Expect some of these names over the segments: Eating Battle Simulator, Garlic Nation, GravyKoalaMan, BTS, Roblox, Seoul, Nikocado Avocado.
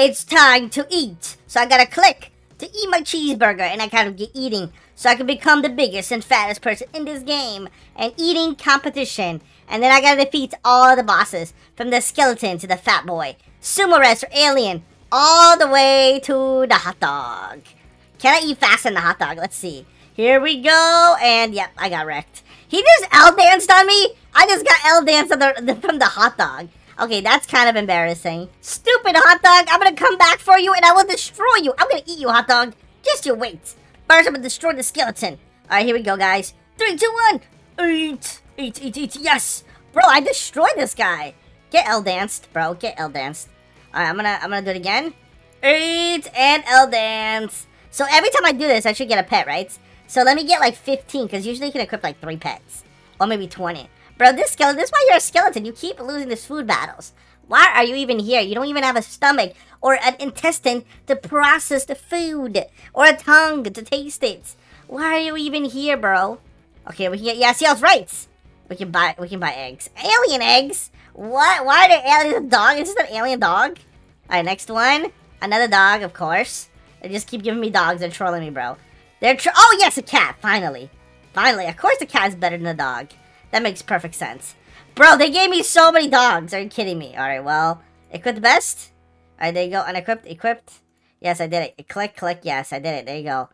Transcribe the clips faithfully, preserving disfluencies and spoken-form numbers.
it's time to eat. So I gotta click to eat my cheeseburger, and I gotta get eating so I can become the biggest and fattest person in this game. An eating competition. And then I gotta defeat all the bosses, from the skeleton to the fat boy, sumo wrestler, alien, all the way to the hot dog. Can I eat fast in the hot dog? Let's see. Here we go. And yep, I got wrecked. He just L-danced on me. I just got L-danced on the, the, from the hot dog. Okay, that's kind of embarrassing. Stupid hot dog. I'm going to come back for you and I will destroy you. I'm going to eat you, hot dog. Just you wait. First, I'm going to destroy the skeleton. All right, here we go, guys. Three, two, one. Eat. Eat, eat, eat. Yes. Bro, I destroyed this guy. Get L-danced, bro. Get L-danced. All right, I'm going to I'm gonna do it again. Eat and L-dance. So every time I do this, I should get a pet, right? So let me get like fifteen, because usually you can equip like three pets. Or maybe twenty. Bro, this skeleton, this is why you're a skeleton. You keep losing these food battles. Why are you even here? You don't even have a stomach or an intestine to process the food. Or a tongue to taste it. Why are you even here, bro? Okay, we can get, yeah, see, I was right. We can buy, we can buy eggs. Alien eggs? What? Why are there aliens? A dog? Is this an alien dog? Alright, next one. Another dog, of course. They just keep giving me dogs. They're trolling me, bro. They're tr- Oh, yes, a cat. Finally. Finally. Of course the cat is better than the dog. That makes perfect sense. Bro, they gave me so many dogs. Are you kidding me? Alright, well. Equip the best. Alright, there you go. Unequipped. Equipped. Yes, I did it. Click, click. Yes, I did it. There you go.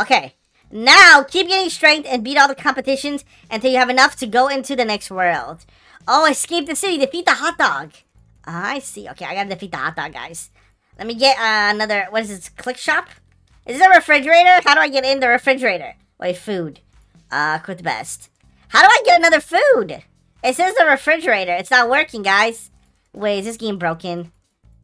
Okay. Now, keep getting strength and beat all the competitions until you have enough to go into the next world. Oh, escape the city. Defeat the hot dog. Uh, I see. Okay, I gotta defeat the hot dog, guys. Let me get uh, another... What is this? Click shop? Is this a refrigerator? How do I get in the refrigerator? Wait, food. Uh, quit the best. How do I get another food? It says the refrigerator. It's not working, guys. Wait, is this game broken?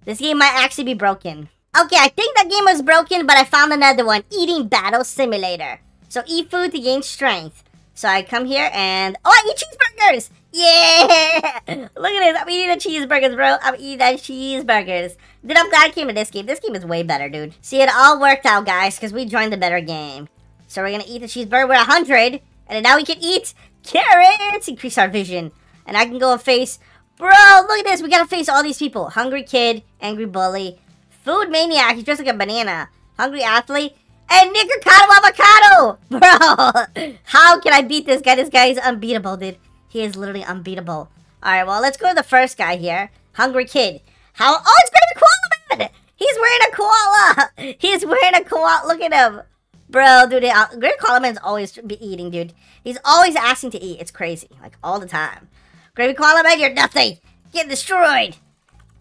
This game might actually be broken. Okay, I think that game was broken, but I found another one. Eating Battle Simulator. So, eat food to gain strength. So, I come here and... Oh, I eat cheeseburgers! Yeah! Look at this. I'm eating the cheeseburgers, bro. I'm eating the cheeseburgers. Dude, I'm glad I came to this game. This game is way better, dude. See, it all worked out, guys, because we joined the better game. So we're going to eat the cheeseburger. We're one hundred. And now we can eat carrots. Increase our vision. And I can go and face... Bro, look at this. We got to face all these people. Hungry kid. Angry bully. Food maniac. He's dressed like a banana. Hungry athlete. And Nikocado Avocado. Bro, how can I beat this guy? This guy is unbeatable, dude. He is literally unbeatable. Alright, well, let's go to the first guy here. Hungry Kid. How? Oh, it's GravyKoalaMan! He's wearing a koala! He's wearing a koala. Look at him. Bro, dude, GravyKoalaMan's always be eating, dude. He's always asking to eat. It's crazy. Like, all the time. GravyKoalaMan, you're nothing. Get destroyed.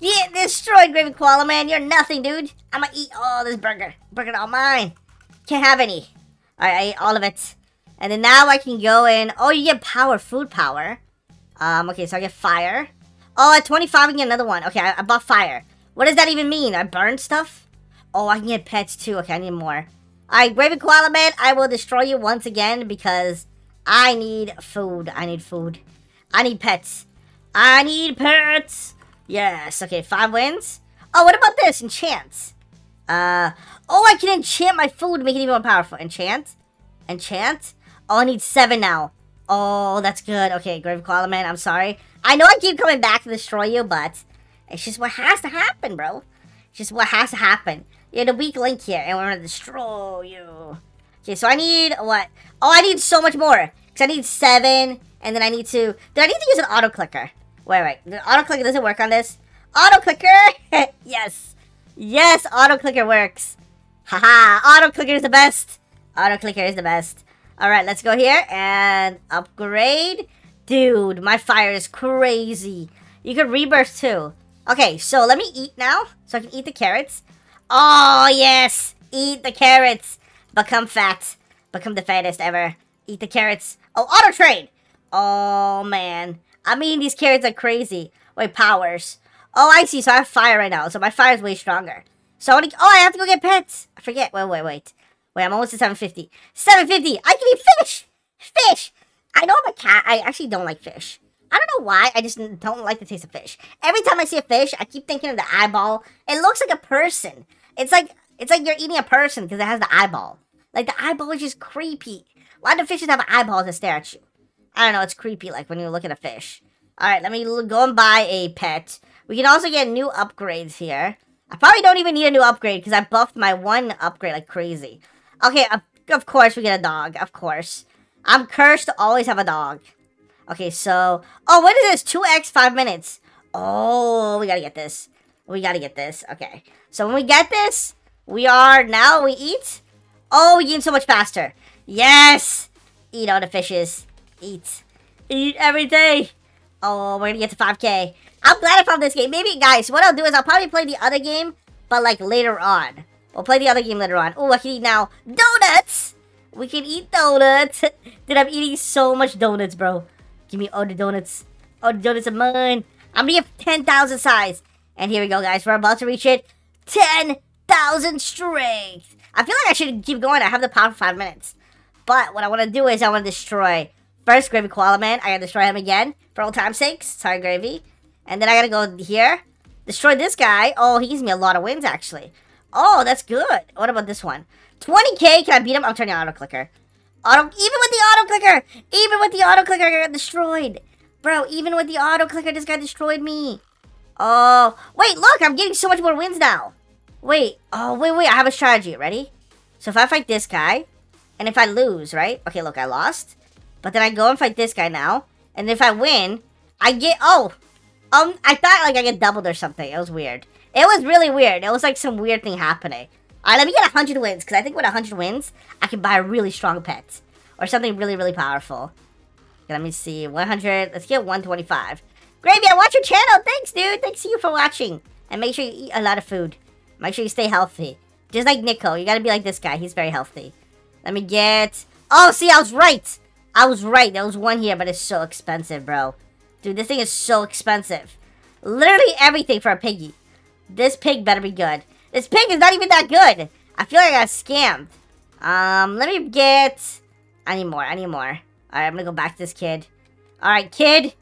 Get destroyed, GravyKoalaMan. You're nothing, dude. I'm gonna eat all this burger. Burger all mine. Can't have any. Alright, I ate all of it. And then now I can go in. Oh, you get power, food power. Um, okay, so I get fire. Oh, at twenty-five, I get another one. Okay, I, I bought fire. What does that even mean? I burn stuff? Oh, I can get pets too. Okay, I need more. Alright, GravyKoalaMan, I will destroy you once again because I need food. I need food. I need pets. I need pets. Yes. Okay, five wins. Oh, what about this? Enchant. Uh, oh, I can enchant my food, make it even more powerful. Enchant. Enchant. Oh, I need seven now. Oh, that's good. Okay, GravyKoalaMan, I'm sorry. I know I keep coming back to destroy you, but it's just what has to happen, bro. It's just what has to happen. You're the weak link here, and we're gonna destroy you. Okay, so I need what? Oh, I need so much more. Because I need seven, and then I need to... Dude, I need to use an auto-clicker. Wait, wait. The auto-clicker doesn't work on this. Auto-clicker! Yes. Yes, auto-clicker works. Haha, auto-clicker is the best. Auto-clicker is the best. Alright, let's go here and upgrade. Dude, my fire is crazy. You can rebirth too. Okay, so let me eat now so I can eat the carrots. Oh, yes. Eat the carrots. Become fat. Become the fattest ever. Eat the carrots. Oh, auto trade. Oh, man. I mean, these carrots are crazy. Wait, powers. Oh, I see. So I have fire right now. So my fire is way stronger. So I want to... Oh, I have to go get pets. I forget. Wait, wait, wait. Wait, I'm almost at seven fifty. seven fifty! I can eat fish! Fish! I know I'm a cat. I actually don't like fish. I don't know why. I just don't like the taste of fish. Every time I see a fish, I keep thinking of the eyeball. It looks like a person. It's like it's like you're eating a person because it has the eyeball. Like, the eyeball is just creepy. Why do fishes have eyeballs that stare at you? I don't know. It's creepy, like, when you look at a fish. All right, let me go and buy a pet. We can also get new upgrades here. I probably don't even need a new upgrade because I buffed my one upgrade like crazy. Okay, of, of course we get a dog. Of course. I'm cursed to always have a dog. Okay, so... Oh, what is this? two X, five minutes. Oh, we gotta get this. We gotta get this. Okay. So when we get this, we are... Now we eat. Oh, we eat so much faster. Yes! Eat all the fishes. Eat. Eat every day. Oh, we're gonna get to five K. I'm glad I found this game. Maybe, guys, what I'll do is I'll probably play the other game, but, like, later on. We'll play the other game later on. Oh, I can eat now. Donuts! We can eat donuts. Dude, I'm eating so much donuts, bro. Give me all the donuts. All the donuts of mine. I'm gonna get ten thousand size. And here we go, guys. We're about to reach it. ten thousand strength. I feel like I should keep going. I have the power for five minutes. But what I want to do is I want to destroy... First, GravyKoalaMan. I gotta destroy him again. For old time's sakes. Sorry, Gravy. And then I gotta go here. Destroy this guy. Oh, he gives me a lot of wins, actually. Oh, that's good. What about this one? twenty K. Can I beat him? I'm turning auto-clicker. Auto... Even with the auto-clicker! Even with the auto-clicker, I got destroyed. Bro, even with the auto-clicker, this guy destroyed me. Oh. Wait, look! I'm getting so much more wins now. Wait. Oh, wait, wait. I have a strategy. Ready? So if I fight this guy, and if I lose, right? Okay, look. I lost. But then I go and fight this guy now. And if I win, I get... Oh! Um, I thought, like, I get doubled or something. It was weird. It was really weird. It was, like, some weird thing happening. Alright, let me get one hundred wins. Because I think with one hundred wins, I can buy a really strong pet. Or something really, really powerful. Okay, let me see. one hundred. Let's get one twenty-five. Gravy, I watch your channel. Thanks, dude. Thanks to you for watching. And make sure you eat a lot of food. Make sure you stay healthy. Just like Nico. You gotta be like this guy. He's very healthy. Let me get... Oh, see, I was right! I was right. There was one here, but it's so expensive, bro. Dude, this thing is so expensive. Literally everything for a piggy. This pig better be good. This pig is not even that good. I feel like I got scammed. Um, let me get... I need more. I need more. Alright, I'm gonna go back to this kid. Alright, kid.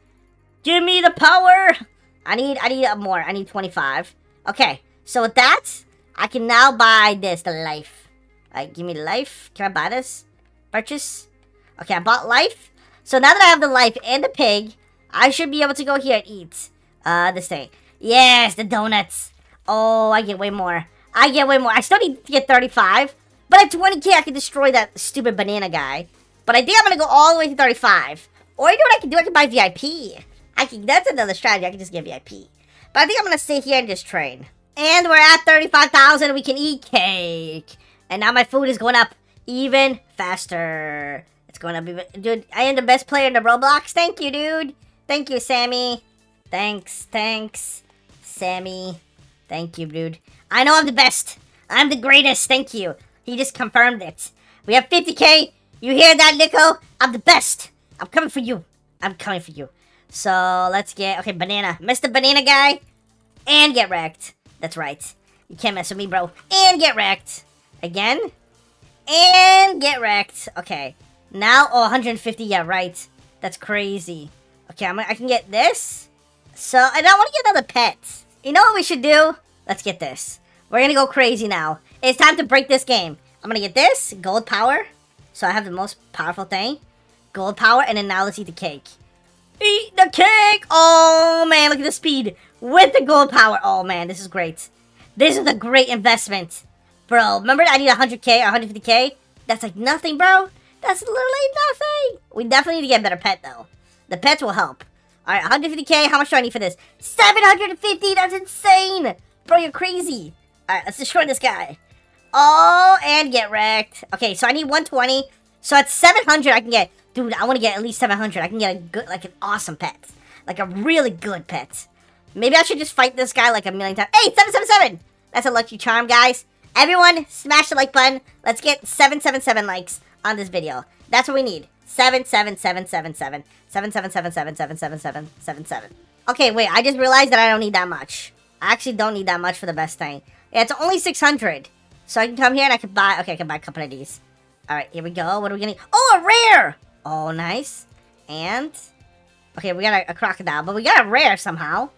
Give me the power. I need, I need more. I need twenty-five. Okay. So with that, I can now buy this. The life. Alright, give me life. Can I buy this? Purchase. Okay, I bought life. So now that I have the life and the pig, I should be able to go here and eat uh, this thing. Yes, the donuts. Oh, I get way more. I get way more. I still need to get thirty-five. But at twenty K, I can destroy that stupid banana guy. But I think I'm going to go all the way to thirty-five. Or you know what I can do? I can buy V I P. I can. That's another strategy. I can just get V I P. But I think I'm going to stay here and just train. And we're at thirty-five thousand. We can eat cake. And now my food is going up even faster. It's gonna be... Dude, I am the best player in the Roblox. Thank you, dude. Thank you, Sammy. Thanks, thanks, Sammy. Thank you, dude. I know I'm the best. I'm the greatest. Thank you. He just confirmed it. We have fifty K. You hear that, Nico? I'm the best. I'm coming for you. I'm coming for you. So, let's get... Okay, banana. Mister Banana Guy. And get wrecked. That's right. You can't mess with me, bro. And get wrecked. Again. And get wrecked. Okay. Now, oh, one hundred fifty, yeah, right. That's crazy. Okay, I'm, I can get this. So, and I want to get another pet. You know what we should do? Let's get this. We're going to go crazy now. It's time to break this game. I'm going to get this, gold power. So I have the most powerful thing. Gold power, and then now let's eat the cake. Eat the cake! Oh, man, look at the speed. With the gold power. Oh, man, this is great. This is a great investment. Bro, remember I need one hundred K, one hundred fifty K? That's like nothing, bro. That's literally nothing. We definitely need to get a better pet, though. The pets will help. All right, one hundred fifty K. How much do I need for this? seven hundred fifty. That's insane. Bro, you're crazy. All right, let's destroy this guy. Oh, and get wrecked. Okay, so I need one twenty. So at seven hundred, I can get... Dude, I want to get at least seven hundred. I can get a good, like an awesome pet. Like a really good pet. Maybe I should just fight this guy like a million times. Hey, seven seven seven. That's a lucky charm, guys. Everyone, smash the like button. Let's get seven seven seven likes on this video. That's what we need. seven seven seven seven seven. seven seven seven seven seven seven seven seven seven. Okay, wait. I just realized that I don't need that much. I actually don't need that much for the best thing. Yeah, it's only six hundred. So I can come here and I can buy... Okay, I can buy a couple of these. Alright, here we go. What are we getting? Oh, a rare! Oh, nice. And... Okay, we got a, a crocodile. But we got a rare somehow.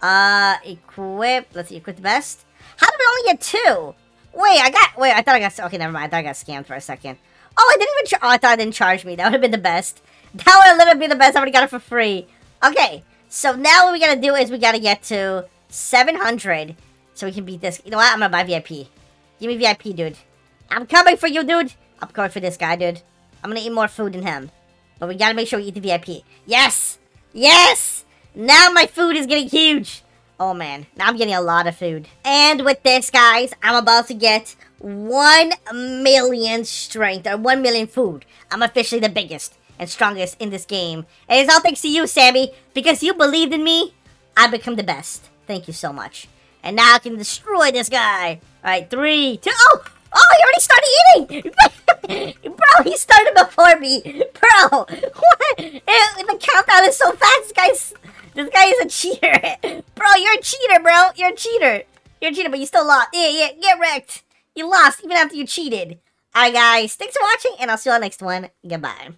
Uh, equip... Let's see, equip the best. How did we only get two? Wait, I got... Wait, I thought I got... Okay, never mind. I thought I got scammed for a second. Oh, I didn't even... Oh, I thought I didn't charge me. That would have been the best. That would have literally been the best. I would have got it for free. Okay. So now what we got to do is we got to get to seven hundred. so we can beat this. You know what? I'm gonna buy V I P. Give me V I P, dude. I'm coming for you, dude. I'm coming for this guy, dude. I'm gonna eat more food than him. But we gotta make sure we eat the V I P. Yes! Yes! Now my food is getting huge. Oh, man. Now I'm getting a lot of food. And with this, guys, I'm about to get one million strength or one million food. I'm officially the biggest and strongest in this game. And it's all thanks to you, Sammy. Because you believed in me, I become the best. Thank you so much. And now I can destroy this guy. All right, three, two, oh! Oh, he already started eating! Bro, he started before me! Bro! What? The countdown is so fast! This guy's, this guy is a cheater! Bro, you're a cheater, bro! You're a cheater! You're a cheater, but you still lost. Yeah, yeah, get wrecked! You lost even after you cheated. Alright, guys. Thanks for watching, and I'll see you all next one. Goodbye.